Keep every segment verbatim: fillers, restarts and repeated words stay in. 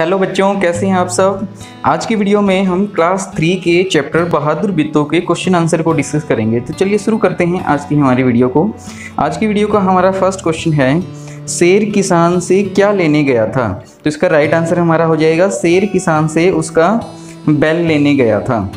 Hello बच्चों, कैसे हैं आप सब। आज की वीडियो में हम क्लास थ्री के चैप्टर बहादुर बित्तो के क्वेश्चन आंसर को डिस्कस करेंगे। तो चलिए शुरू करते हैं आज की हमारी वीडियो को। आज की वीडियो का हमारा फर्स्ट क्वेश्चन है, शेर किसान से क्या लेने गया था। तो इसका राइट आंसर हमारा हो जाएगा, शेर किसान से उसका बैल लेने गया था।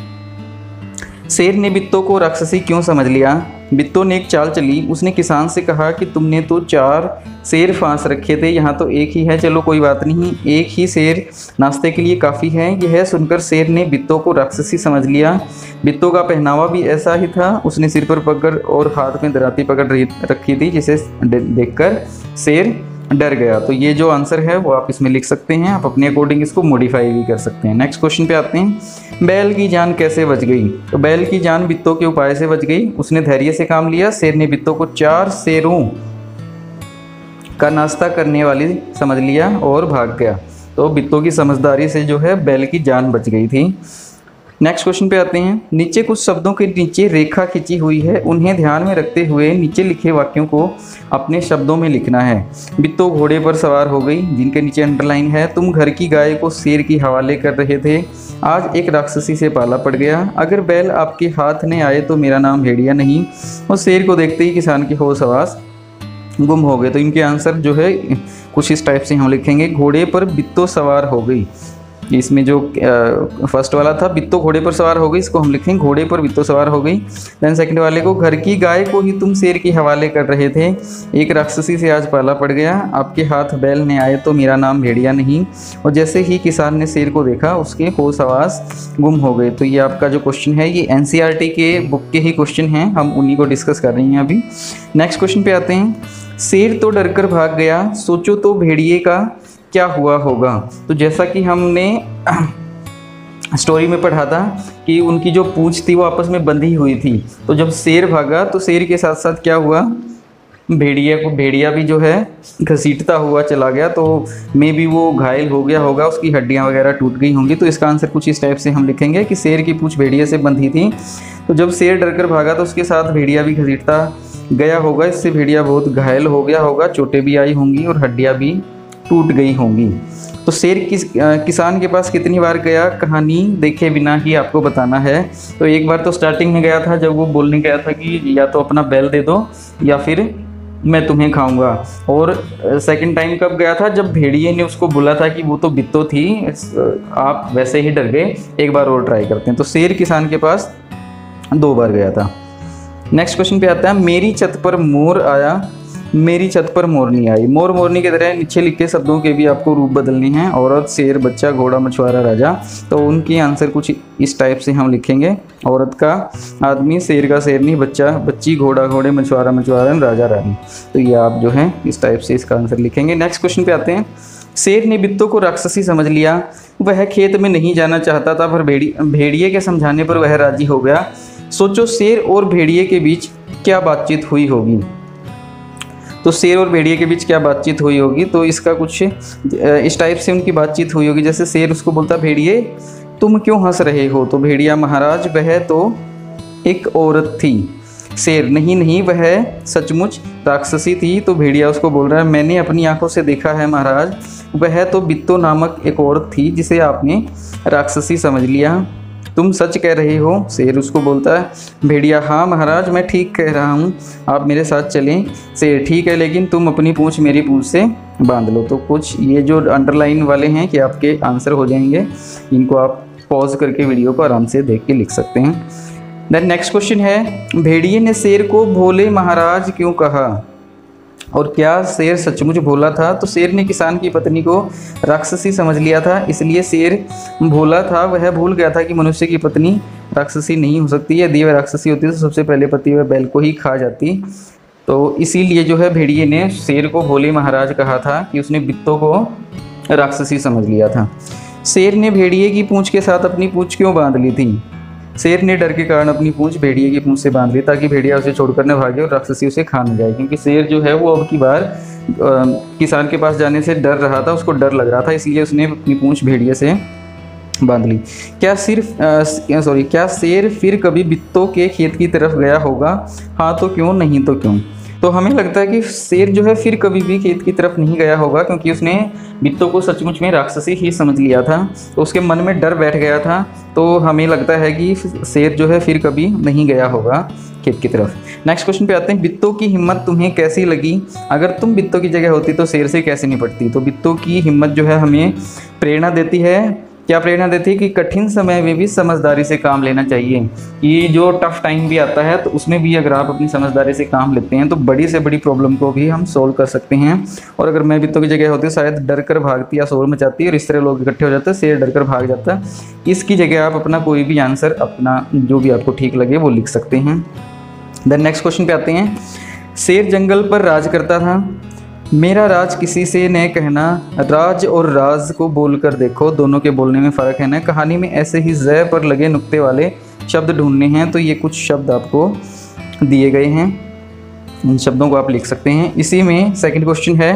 शेर ने बित्तो को राक्षसी क्यों समझ लिया। बित्तो ने एक चाल चली, उसने किसान से कहा कि तुमने तो चार शेर फांस रखे थे, यहाँ तो एक ही है, चलो कोई बात नहीं, एक ही शेर नाश्ते के लिए काफ़ी है। यह सुनकर शेर ने बित्तो को राक्षसी समझ लिया। बित्तो का पहनावा भी ऐसा ही था, उसने सिर पर पगड़ और हाथ में दराती पकड़ रखी थी, जिसे देखकर शेर डर गया। तो ये जो आंसर है वो आप इसमें लिख सकते हैं, आप अपने अकॉर्डिंग इसको मॉडिफाई भी कर सकते हैं। नेक्स्ट क्वेश्चन पे आते हैं, बैल की जान कैसे बच गई। तो बैल की जान बित्तो के उपाय से बच गई, उसने धैर्य से काम लिया। शेर ने बित्तो को चार शेरों का नाश्ता करने वाली समझ लिया और भाग गया। तो बित्तो की समझदारी से जो है बैल की जान बच गई थी। नेक्स्ट क्वेश्चन पे आते हैं, नीचे कुछ शब्दों के नीचे रेखा खींची हुई है, उन्हें ध्यान में रखते हुए नीचे लिखे वाक्यों को अपने शब्दों में लिखना है। बित्तो घोड़े पर सवार हो गई, जिनके नीचे अंडरलाइन है, तुम घर की गाय को शेर के हवाले कर रहे थे, आज एक राक्षसी से पाला पड़ गया, अगर बैल आपके हाथ में आए तो मेरा नाम भेड़िया नहीं। और शेर को देखते ही किसान की होश हवास गुम हो गए। तो इनके आंसर जो है कुछ इस टाइप से हम लिखेंगे, घोड़े पर बित्तो सवार हो गई। इसमें जो फर्स्ट वाला था बित्तो घोड़े पर सवार हो गई, इसको हम लिखेंगे घोड़े पर बित्तो सवार हो गई। देन सेकंड वाले को, घर की गाय को ही तुम शेर के हवाले कर रहे थे, एक राक्षसी से आज पाला पड़ गया, आपके हाथ बैल ने आए तो मेरा नाम भेड़िया नहीं। और जैसे ही किसान ने शेर को देखा, उसके होश हवास गुम हो गए। तो ये आपका जो क्वेश्चन है, ये एन सी आर टी के बुक के ही क्वेश्चन हैं, हम उन्हीं को डिस्कस कर रहे हैं अभी। नेक्स्ट क्वेश्चन पे आते हैं, शेर तो डर कर भाग गया, सोचो तो भेड़िए का क्या हुआ होगा। तो जैसा कि हमने स्टोरी में पढ़ा था कि उनकी जो पूंछ थी वो आपस में बंधी हुई थी, तो जब शेर भागा तो शेर के साथ साथ क्या हुआ, भेड़िया को भेड़िया भी जो है घसीटता हुआ चला गया। तो मे बी वो घायल हो गया होगा, उसकी हड्डियां वगैरह टूट गई होंगी। तो इसका आंसर कुछ इस टाइप से हम लिखेंगे कि शेर की पूंछ भेड़िया से बंधी थी, तो जब शेर डरकर भागा तो उसके साथ भेड़िया भी घसीटता गया होगा, इससे भेड़िया बहुत घायल हो गया होगा, चोटें भी आई होंगी और हड्डियाँ भी टूट गई होंगी। तो शेर किस किसान के पास कितनी बार गया, कहानी देखे बिना ही आपको बताना है। तो एक बार तो स्टार्टिंग में गया था, जब वो बोलने गया था कि या तो अपना बैल दे दो या फिर मैं तुम्हें खाऊंगा। और सेकंड टाइम कब गया था, जब भेड़िए ने उसको बोला था कि वो तो बित्तो थी, आप वैसे ही डर गए, एक बार और ट्राई करते हैं। तो शेर किसान के पास दो बार गया था। नेक्स्ट क्वेश्चन पे आता है, मेरी छत पर मोर आया, मेरी छत पर मोरनी आई। मोर मोरनी की तरह नीचे लिखे शब्दों के भी आपको रूप बदलने हैं, औरत, शेर, बच्चा, घोड़ा, मछुआरा, राजा। तो उनके आंसर कुछ इस टाइप से हम लिखेंगे, औरत का आदमी, शेर का शेरनी, बच्चा बच्ची, घोड़ा घोड़े, मछुआरा मछुआरन, राजा रानी। तो ये आप जो है इस टाइप से इसका आंसर लिखेंगे। नेक्स्ट क्वेश्चन पे आते हैं, शेर ने बित्तो को राक्षसी समझ लिया, वह खेत में नहीं जाना चाहता था, पर भेड़िए के समझाने पर वह राजी हो गया। सोचो शेर और भेड़िए के बीच क्या बातचीत हुई होगी। तो शेर और भेड़िए के बीच क्या बातचीत हुई होगी, तो इसका कुछ इस टाइप से उनकी बातचीत हुई होगी, जैसे शेर उसको बोलता, भेड़िए तुम क्यों हंस रहे हो। तो भेड़िया, महाराज वह तो एक औरत थी। शेर, नहीं नहीं वह सचमुच राक्षसी थी। तो भेड़िया उसको बोल रहा है, मैंने अपनी आंखों से देखा है महाराज, वह तो बित्तो नामक एक औरत थी, जिसे आपने राक्षसी समझ लिया। तुम सच कह रहे हो। शेर उसको बोलता है, भेड़िया, हाँ महाराज मैं ठीक कह रहा हूँ, आप मेरे साथ चलें। शेर, ठीक है, लेकिन तुम अपनी पूंछ मेरी पूंछ से बांध लो। तो कुछ ये जो अंडरलाइन वाले हैं कि आपके आंसर हो जाएंगे, इनको आप पॉज करके वीडियो को आराम से देख के लिख सकते हैं। देन नेक्स्ट क्वेश्चन है, भेड़िए ने शेर को भोले महाराज क्यों कहा, और क्या शेर सचमुच भोला था। तो शेर ने किसान की पत्नी को राक्षसी समझ लिया था, इसलिए शेर भोला था, वह भूल गया था कि मनुष्य की पत्नी राक्षसी नहीं हो सकती, यदि वह राक्षसी होती तो सबसे पहले पति वह बैल को ही खा जाती। तो इसीलिए जो है भेड़िए ने शेर को भोले महाराज कहा था, कि उसने बित्तो को राक्षसी समझ लिया था। शेर ने भेड़िए की पूँछ के साथ अपनी पूँछ क्यों बांध ली थी। शेर ने डर के कारण अपनी पूंछ भेड़िए की पूंछ से बांध ली, ताकि भेड़िया उसे छोड़कर न भागे और राक्षसी उसे खा न जाए, क्योंकि शेर जो है वो अब की बार किसान के पास जाने से डर रहा था, उसको डर लग रहा था, इसलिए उसने अपनी पूंछ भेड़िए से बांध ली। क्या सिर्फ सॉरी क्या शेर फिर कभी बित्तो के खेत की तरफ गया होगा, हाँ तो क्यों, नहीं तो क्यों। तो हमें लगता है कि शेर जो है फिर कभी भी खेत की तरफ नहीं गया होगा, क्योंकि उसने बित्तो को सचमुच में राक्षसी ही समझ लिया था। तो उसके मन में डर बैठ गया था। तो हमें लगता है कि शेर जो है फिर कभी नहीं गया होगा खेत की तरफ। नेक्स्ट क्वेश्चन पे आते हैं, बित्तो की हिम्मत तुम्हें कैसी लगी? अगर तुम बित्तो की जगह होती तो शेर से कैसे निपटती? तो बित्तो की हिम्मत जो है हमें प्रेरणा देती है। क्या प्रेरणा देती है? कि कठिन समय में भी समझदारी से काम लेना चाहिए। ये जो टफ टाइम भी आता है तो उसमें भी अगर आप अपनी समझदारी से काम लेते हैं तो बड़ी से बड़ी प्रॉब्लम को भी हम सोल्व कर सकते हैं। और अगर मैं बित्तो की जगह होती शायद डर कर भागती या शोर मचाती और इस तरह लोग इकट्ठे हो जाते, शेर डर कर भाग जाता। इसकी जगह आप अपना कोई भी आंसर, अपना जो भी आपको ठीक लगे वो लिख सकते हैं। देन नेक्स्ट क्वेश्चन पे आते हैं, शेर जंगल पर राज करता था, मेरा राज किसी से न कहना, राज और राज को बोलकर देखो, दोनों के बोलने में फ़र्क है ना। कहानी में ऐसे ही ज़य पर लगे नुक्ते वाले शब्द ढूंढने हैं। तो ये कुछ शब्द आपको दिए गए हैं, इन शब्दों को आप लिख सकते हैं। इसी में सेकंड क्वेश्चन है,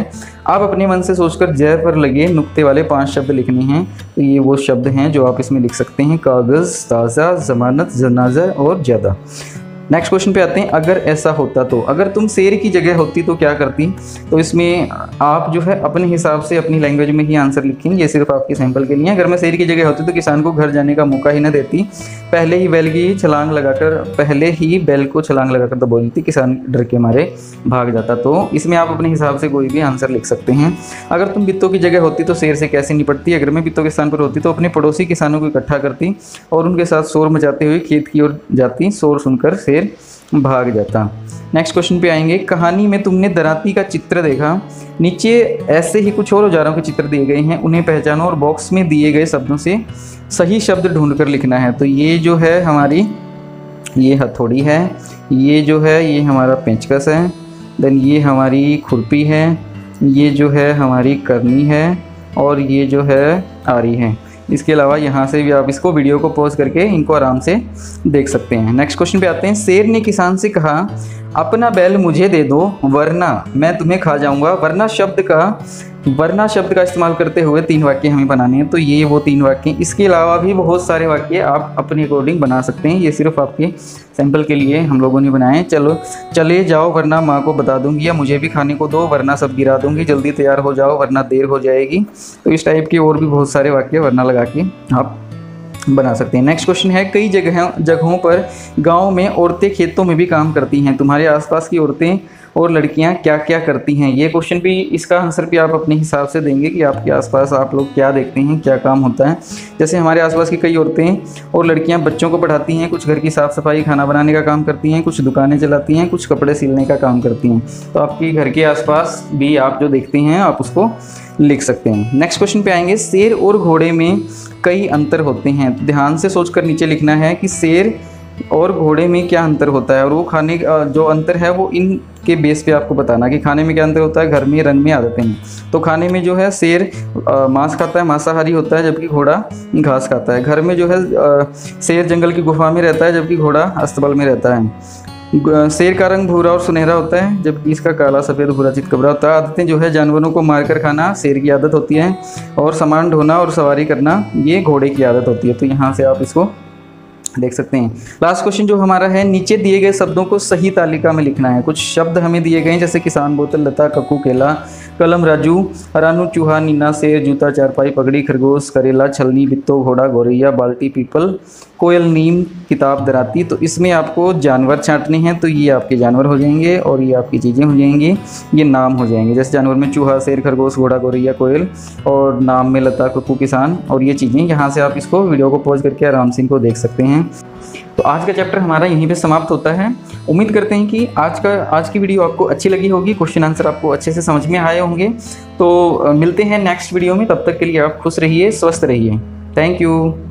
आप अपने मन से सोचकर जय पर लगे नुक्ते वाले पांच शब्द लिखने हैं। तो ये वो शब्द हैं जो आप इसमें लिख सकते हैं, कागज़, ताज़ा, जमानत, जनाजा और ज़्यादा। नेक्स्ट क्वेश्चन पे आते हैं, अगर ऐसा होता तो, अगर तुम शेर की जगह होती तो क्या करती? तो इसमें आप जो है अपने हिसाब से अपनी लैंग्वेज में ही आंसर लिखेंगे, ये सिर्फ आपके सैंपल के लिए। अगर मैं शेर की जगह होती तो किसान को घर जाने का मौका ही ना देती, पहले ही बैल की छलांग लगाकर पहले ही बैल को छलांग लगाकर दबो देती, किसान डर के मारे भाग जाता। तो इसमें आप अपने हिसाब से कोई भी आंसर लिख सकते हैं। अगर तुम बित्तो की जगह होती तो शेर से कैसे निपटती? अगर मैं बित्तो के स्थान पर होती तो अपने पड़ोसी किसानों को इकट्ठा करती और उनके साथ शोर मचाते हुए खेत की ओर जाती, शोर सुनकर भाग जाता। नेक्स्ट क्वेश्चन पे आएंगे, कहानी में तुमने दराती का चित्र देखा, नीचे ऐसे ही कुछ और औजारों के चित्र दिए गए हैं, उन्हें पहचानो और बॉक्स में दिए गए शब्दों से सही शब्द ढूंढकर लिखना है। तो ये जो है हमारी ये हथौड़ी है, ये जो है ये हमारा पेंचकस है, देन ये हमारी खुरपी है, ये जो है हमारी करनी है और ये जो है आरी है। इसके अलावा यहाँ से भी आप इसको वीडियो को पॉज करके इनको आराम से देख सकते हैं। नेक्स्ट क्वेश्चन पे आते हैं, शेर ने किसान से कहा, अपना बैल मुझे दे दो वरना मैं तुम्हें खा जाऊंगा। वरना शब्द का वरना शब्द का इस्तेमाल करते हुए तीन वाक्य हमें बनाने हैं। तो ये वो तीन वाक्य, इसके अलावा भी बहुत सारे वाक्य आप अपने अकॉर्डिंग बना सकते हैं। ये सिर्फ आपके सैंपल के लिए हम लोगों ने बनाए। चलो चले जाओ वरना माँ को बता दूंगी, या मुझे भी खाने को दो वरना सब गिरा दूंगी, जल्दी तैयार हो जाओ वरना देर हो जाएगी। तो इस टाइप के और भी बहुत सारे वाक्य वरना लगा के आप बना सकते हैं। नेक्स्ट क्वेश्चन है, कई जगह जगहों पर गाँव में औरतें खेतों में भी काम करती हैं, तुम्हारे आसपास की औरतें और लड़कियां क्या क्या करती हैं? ये क्वेश्चन भी, इसका आंसर भी आप अपने हिसाब से देंगे कि आपके आसपास आप लोग क्या देखते हैं, क्या काम होता है। जैसे हमारे आसपास की कई औरतें और लड़कियां बच्चों को पढ़ाती हैं, कुछ घर की साफ़ सफाई, खाना बनाने का काम करती हैं, कुछ दुकानें चलाती हैं, कुछ कपड़े सिलने का काम करती हैं। तो आपके घर के आसपास भी आप जो देखते हैं आप उसको लिख सकते हैं। नेक्स्ट क्वेश्चन पे आएंगे, शेर और घोड़े में कई अंतर होते हैं, ध्यान से सोचकर नीचे लिखना है कि शेर और घोड़े में क्या अंतर होता है, और वो खाने जो अंतर है वो इन के बेस पे आपको बताना कि खाने में क्या अंतर होता है, घर में, रंग में, आदतें हैं। तो खाने में जो है शेर मांस खाता है, मांसाहारी होता है, जबकि घोड़ा घास खाता है। घर में जो है शेर जंगल की गुफा में रहता है, जबकि घोड़ा अस्तबल में रहता है। शेर का रंग भूरा और सुनहरा होता है, जबकि इसका काला, सफ़ेद, भूरा, चितकबरा होता है। आदतें जो है जानवरों को मारकर खाना शेर की आदत होती है, और सामान ढोना और सवारी करना ये घोड़े की आदत होती है। तो यहाँ से आप इसको देख सकते हैं। लास्ट क्वेश्चन जो हमारा है, नीचे दिए गए शब्दों को सही तालिका में लिखना है। कुछ शब्द हमें दिए गए हैं, जैसे किसान, बोतल, लता, कक्कू, केला, कलम, राजू, रानू, चूहा, नीना, शेर, जूता, चारपाई, पगड़ी, खरगोश, करेला, छलनी, बित्तो, घोड़ा, गौरैया, बाल्टी, पीपल, कोयल, नीम, किताब, दराती। तो इसमें आपको जानवर छाँटने हैं। तो ये आपके जानवर हो जाएंगे और ये आपकी चीज़ें हो जाएंगी, ये नाम हो जाएंगे। जैसे जानवर में चूहा, शेर, खरगोश, घोड़ा, गौरैया, कोयल, और नाम में लता, कक्कू, किसान और ये चीज़ें। यहाँ से आप इसको वीडियो को पॉज करके आराम से इनको देख सकते हैं। तो आज का चैप्टर हमारा यहीं पे समाप्त होता है। उम्मीद करते हैं कि आज का आज की वीडियो आपको अच्छी लगी होगी, क्वेश्चन आंसर आपको अच्छे से समझ में आए होंगे। तो मिलते हैं नेक्स्ट वीडियो में, तब तक के लिए आप खुश रहिए, स्वस्थ रहिए। Thank you.